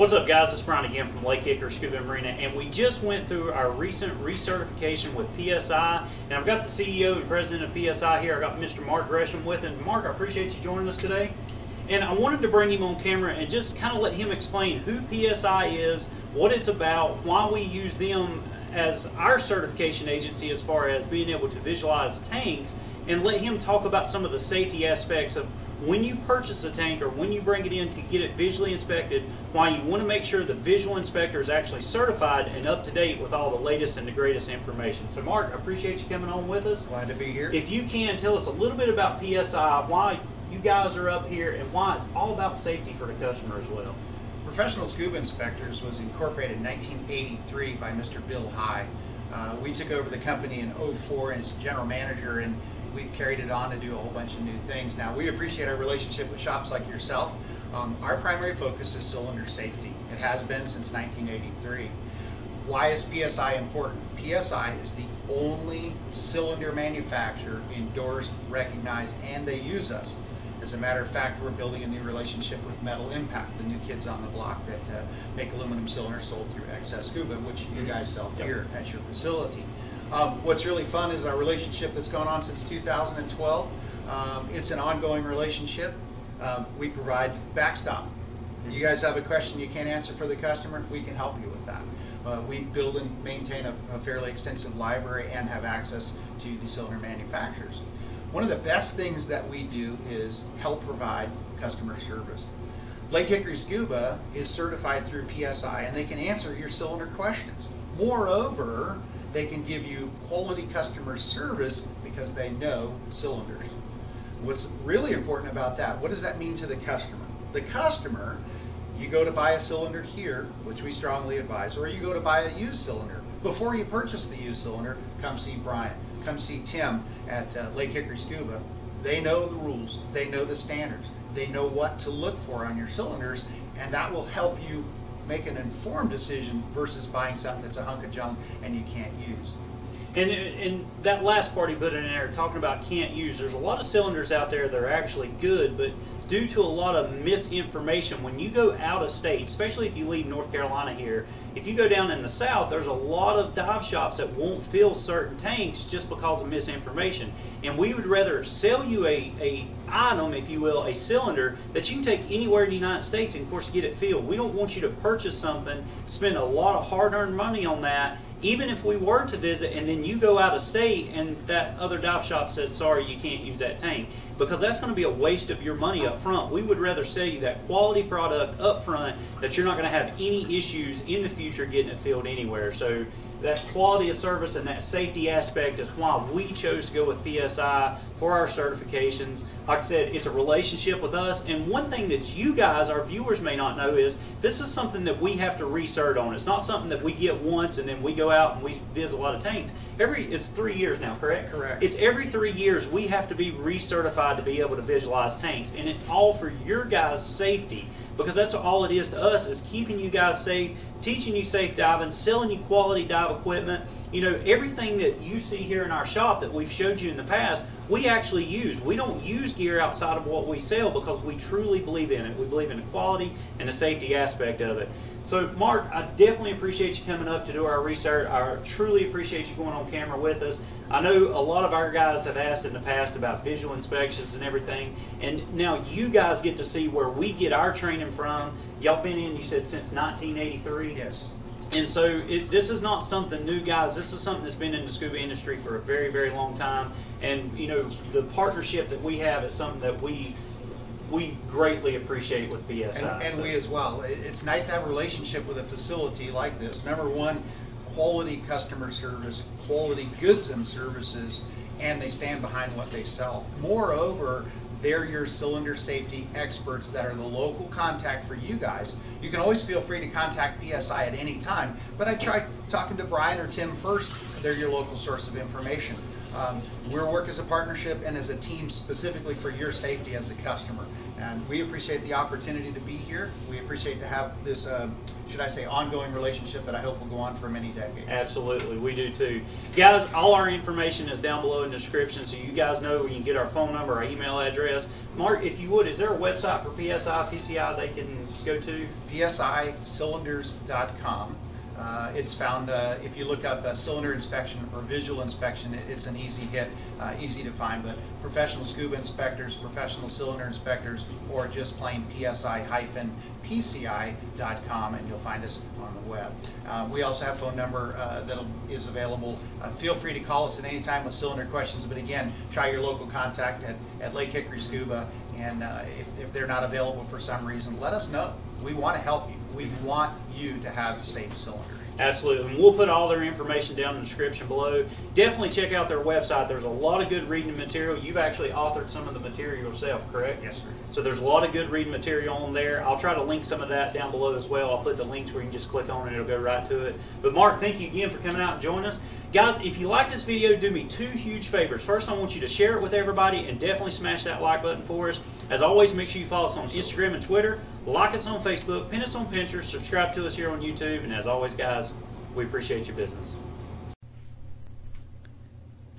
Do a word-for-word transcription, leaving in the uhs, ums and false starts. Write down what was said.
What's up, guys? It's Brian again from Lake Hickory Scuba Marina, and we just went through our recent recertification with P S I, and I've got the C E O and president of P S I here. I've got Mister Mark Gresham with him. Mark, I appreciate you joining us today, and I wanted to bring him on camera and just kind of let him explain who P S I is, what it's about, why we use them as our certification agency as far as being able to visualize tanks, and let him talk about some of the safety aspects of when you purchase a tank or when you bring it in to get it visually inspected, why you want to make sure the visual inspector is actually certified and up to date with all the latest and the greatest information. So Mark, I appreciate you coming on with us. Glad to be here. If you can, tell us a little bit about P S I, why you guys are up here, and why it's all about safety for the customer as well. Professional Scuba Inspectors was incorporated in nineteen eighty-three by Mister Bill High. Uh, we took over the company in oh four as general manager, and we've carried it on to do a whole bunch of new things. Now, we appreciate our relationship with shops like yourself. Um, our primary focus is cylinder safety. It has been since nineteen eighty-three. Why is P S I important? P S I is the only cylinder manufacturer endorsed, recognized, and they use us. As a matter of fact, we're building a new relationship with Metal Impact, the new kids on the block that uh, make aluminum cylinders sold through X S Cuba, which you guys sell here at your facility. Um, what's really fun is our relationship that's gone on since two thousand twelve. Um, it's an ongoing relationship. Um, we provide backstop. You guys have a question you can't answer for the customer, we can help you with that. Uh, we build and maintain a, a fairly extensive library and have access to the cylinder manufacturers. One of the best things that we do is help provide customer service. Lake Hickory Scuba is certified through P S I, and they can answer your cylinder questions. Moreover, they can give you quality customer service because they know cylinders. What's really important about that, what does that mean to the customer? The customer, you go to buy a cylinder here, which we strongly advise, or you go to buy a used cylinder. Before you purchase the used cylinder, come see Brian, come see Tim at uh, Lake Hickory Scuba. They know the rules, they know the standards, they know what to look for on your cylinders, and that will help you make an informed decision versus buying something that's a hunk of junk and you can't use. And, and that last part he put in there, talking about can't use, there's a lot of cylinders out there that are actually good, but due to a lot of misinformation, when you go out of state, especially if you leave North Carolina here, if you go down in the South, there's a lot of dive shops that won't fill certain tanks just because of misinformation. And we would rather sell you a, a item, if you will, a cylinder that you can take anywhere in the United States and, of course, get it filled. We don't want you to purchase something, spend a lot of hard-earned money on that, even if we were to visit, and then you go out of state and that other dive shop says, sorry, you can't use that tank, because that's going to be a waste of your money up front. We would rather sell you that quality product up front that you're not going to have any issues in the future getting it filled anywhere. So that quality of service and that safety aspect is why we chose to go with P S I for our certifications. Like I said, it's a relationship with us, and one thing that you guys, our viewers, may not know is this is something that we have to recert on. It's not something that we get once and then we go out and we visit a lot of tanks. Every, it's three years now, correct? Correct. It's every three years we have to be recertified to be able to visualize tanks, and it's all for your guys' safety, because that's all it is to us, is keeping you guys safe, teaching you safe diving, selling you quality dive equipment. You know, everything that you see here in our shop that we've showed you in the past, we actually use. We don't use gear outside of what we sell because we truly believe in it. We believe in the quality and the safety aspect of it. So, Mark, I definitely appreciate you coming up to do our research. I truly appreciate you going on camera with us. I know a lot of our guys have asked in the past about visual inspections and everything, and now you guys get to see where we get our training from. Y'all been in, you said, since nineteen eighty-three? Yes. And so it, this is not something new, guys. This is something that's been in the scuba industry for a very, very long time. And, you know, the partnership that we have is something that we we greatly appreciate with P S I. And, and so. We as well. It's nice to have a relationship with a facility like this. Number one, quality customer service, quality goods and services, and they stand behind what they sell. Moreover, they're your cylinder safety experts that are the local contact for you guys. You can always feel free to contact P S I at any time, but I tried talking to Brian or Tim first. They're your local source of information. Um, we work as a partnership and as a team specifically for your safety as a customer. And we appreciate the opportunity to be here. We appreciate to have this, uh, should I say, ongoing relationship that I hope will go on for many decades. Absolutely, we do too. Guys, all our information is down below in the description, so you guys know we can get our phone number, our email address. Mark, if you would, is there a website for P S I, P C I they can go to? P S I cylinders dot com. Uh, it's found, uh, if you look up uh, cylinder inspection or visual inspection, it, it's an easy hit, uh, easy to find. But professional scuba inspectors, professional cylinder inspectors, or just plain P S I hyphen P C I dot com, and you'll find us on the web. Uh, we also have a phone number uh, that is available. Uh, feel free to call us at any time with cylinder questions, but again, try your local contact at, at Lake Hickory Scuba, and uh, if, if they're not available for some reason, let us know. We want to help you. We want you to have a safe cylinder. Absolutely, and we'll put all their information down in the description below. Definitely check out their website. There's a lot of good reading material. You've actually authored some of the material yourself, correct? Yes, sir. So there's a lot of good reading material on there. I'll try to link some of that down below as well. I'll put the links where you can just click on it. It'll go right to it. But Mark, thank you again for coming out and joining us. Guys, if you like this video, do me two huge favors. First, I want you to share it with everybody and definitely smash that like button for us. As always, make sure you follow us on Instagram and Twitter, like us on Facebook, pin us on Pinterest, subscribe to us here on YouTube, and as always, guys, we appreciate your business.